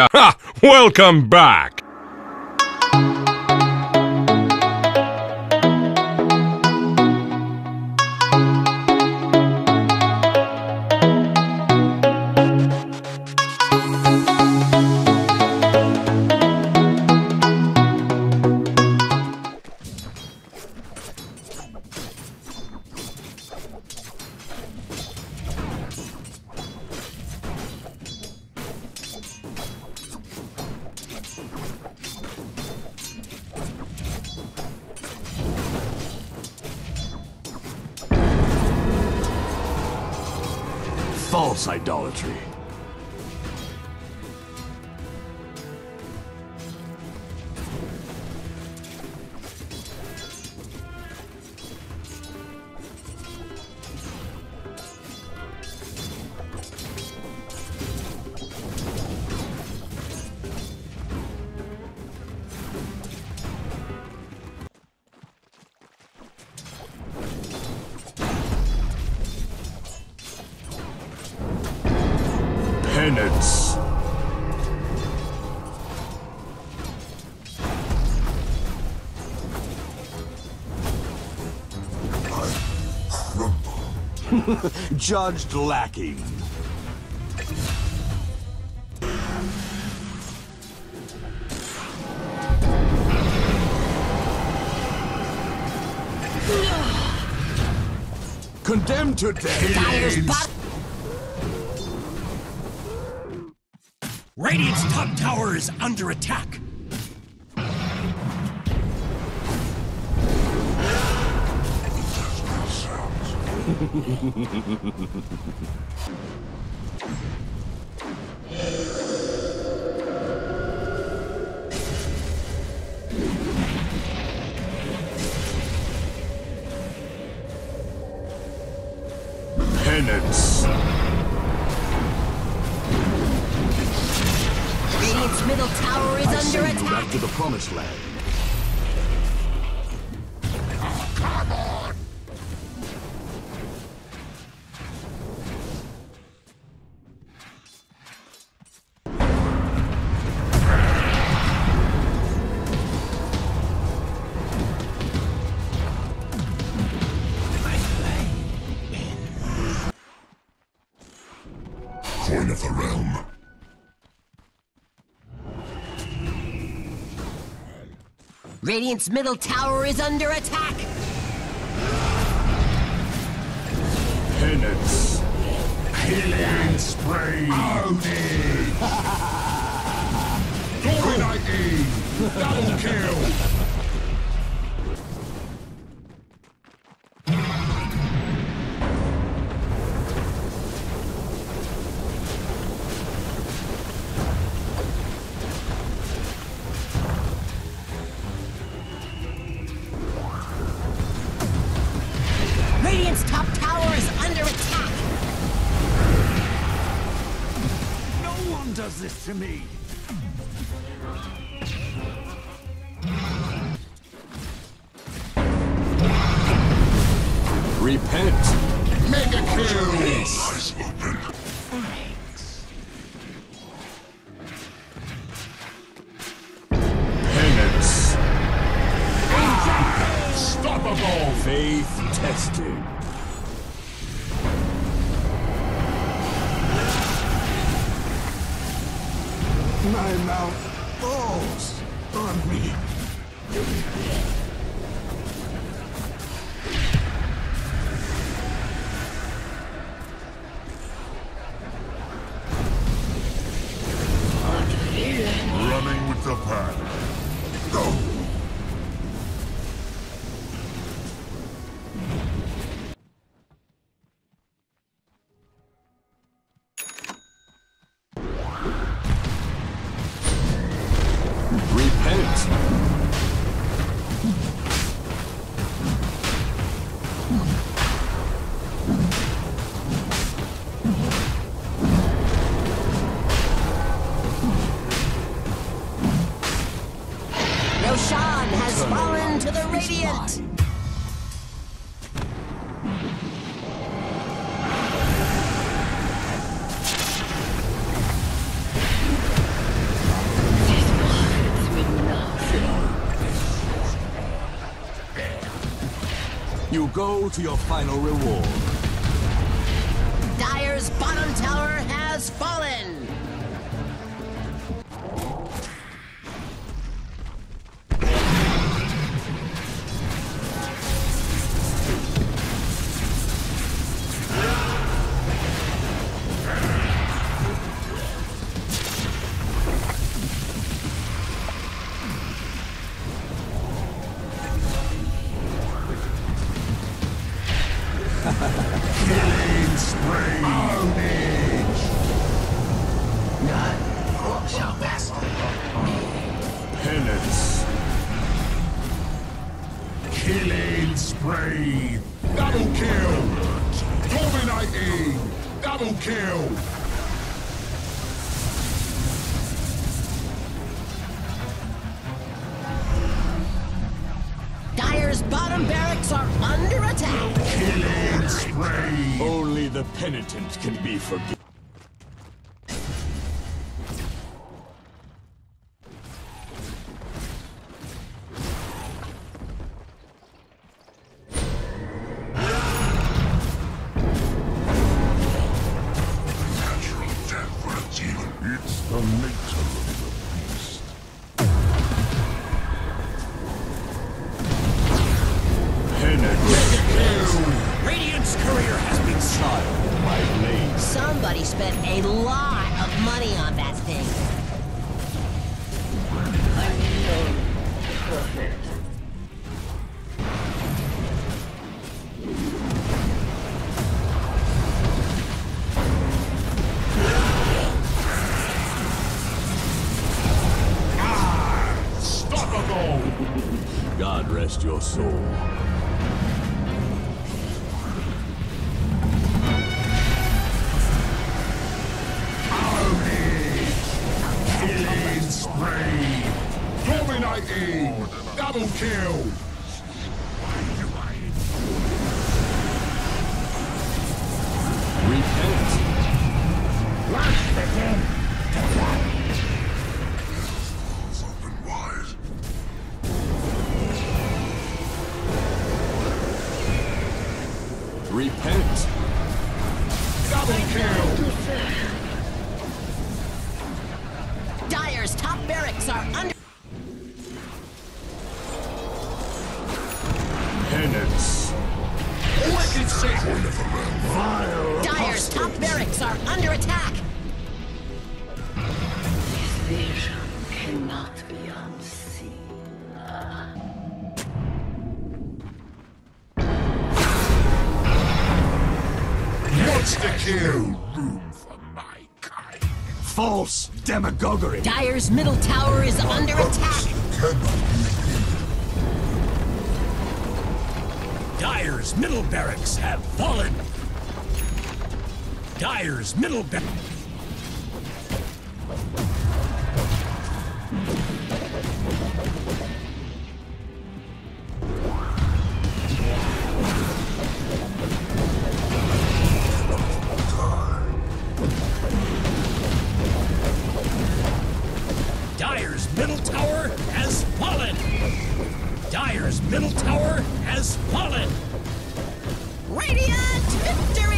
Ha! Welcome back! False idolatry. Penance. Judged lacking. Condemned to death. Radiant's top tower is under attack. Penance. Its middle tower is under attack. Back to the promised land. Oh, come on. Coin of the realm. Radiant's middle tower is under attack! Penance! Healing spree! Odin! Dominating! Double kill! Radiant's top tower is under attack! No one does this to me! Repent! Mega kill! Eyes open! Thanks. Penance! Unstoppable! Faith tested. My mouth falls on me. Running with the pack. Go! Roshan has fallen to the Radiant! go to your final reward. Dire's bottom tower has fallen! Killing spree! None shall master me. Penance. Killing spree. Double kill. Dominating. Double kill. Dire's bottom barracks are under attack. Killing spree. Only the penitent can be forgiven. Natural death works evil. It's the nature of the beast. Radiant's courier has been shot by blade. Somebody spent a lot of money on that thing. I'm so perfect. Ah! Unstoppable! God rest your soul. Double kill! Repent! Lash the dead! Something wise. Repent! Double kill! Dire's top barracks are under... Dire's top barracks are under attack. This vision cannot be unseen. What's the kill? Room for my kind. False demagoguery. Dire's middle tower is under attack. Dire's middle barracks have fallen! Dire's middle barracks... Dire's middle tower has fallen! Dire's middle tower has fallen! Radiant victory!